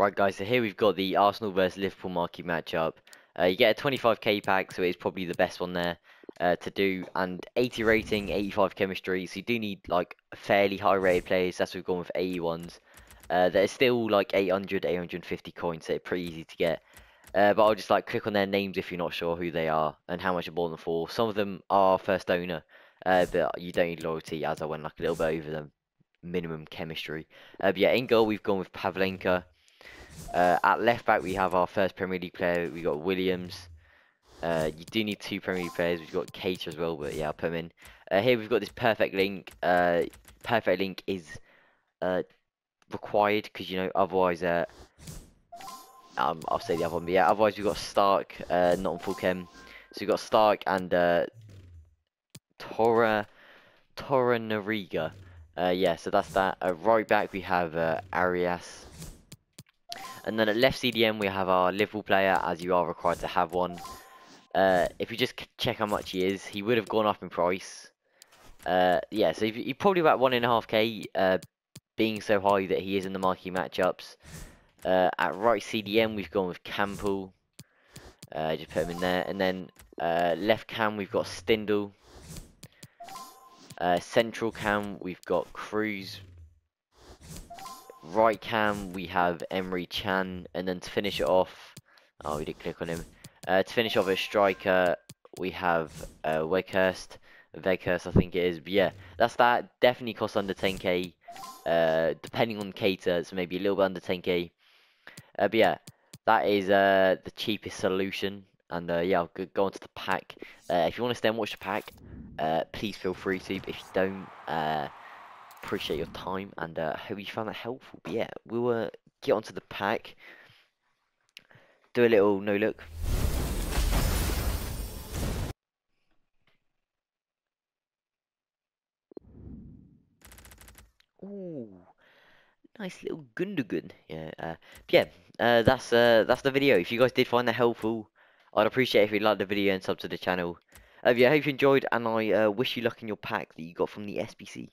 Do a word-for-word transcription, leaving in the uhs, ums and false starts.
Right guys, so here we've got the Arsenal versus Liverpool marquee matchup. Uh, you get a twenty-five K pack, so it's probably the best one there uh, to do. And eighty rating, eighty-five chemistry, so you do need like fairly high rated players. That's what we've gone with eighty-ones. Uh, there's still like eight hundred, eight hundred fifty coins, so it's pretty easy to get. Uh, but I'll just like click on their names if you're not sure who they are and how much you bought them for. Some of them are first owner, uh, but you don't need loyalty as I went like a little bit over them. Minimum chemistry. Uh, but yeah, in goal we've gone with Pavlenka. Uh, at left back we have our first Premier League player, we got Williams. Uh, you do need two Premier League players, we've got Cage as well, but yeah, I'll put him in. Uh, here we've got this perfect link. Uh, perfect link is uh, required because you know otherwise uh, um, I'll say the other one, but yeah, otherwise we've got Stark, uh, not on full chem. So we've got Stark and uh, Tora Tora Nariga. Uh, yeah, so that's that. Uh, right back we have uh, Arias. And then at left C D M we have our Liverpool player, as you are required to have one. Uh, if you just check how much he is, he would have gone up in price. Uh, yeah, so he's probably about one and a half k, uh, being so high that he is in the marquee matchups. Uh, at right C D M we've gone with Campbell. Uh, just put him in there, and then uh, left cam we've got Stindl. Uh, central cam we've got Cruz. Right cam we have Emery Chan, and then to finish it off, oh we did click on him. Uh, to finish off as striker we have uh, Weghorst, Weghorst I think it is. But yeah, that's that. Definitely costs under ten K, uh, depending on cater, so maybe a little bit under ten K. Uh, but yeah, that is uh, the cheapest solution. And uh, yeah, I'll go on to the pack. Uh, if you want to stay and watch the pack, uh, please feel free to. But if you don't, uh, appreciate your time, and I uh, hope you found that helpful. But yeah, we'll uh, get onto the pack, do a little no look. Ooh, nice little Gundogun. Yeah, uh, yeah, uh, that's uh, that's the video. If you guys did find that helpful, I'd appreciate it if you liked the video and sub to the channel. Uh, yeah, I hope you enjoyed, and I uh, wish you luck in your pack that you got from the S B C.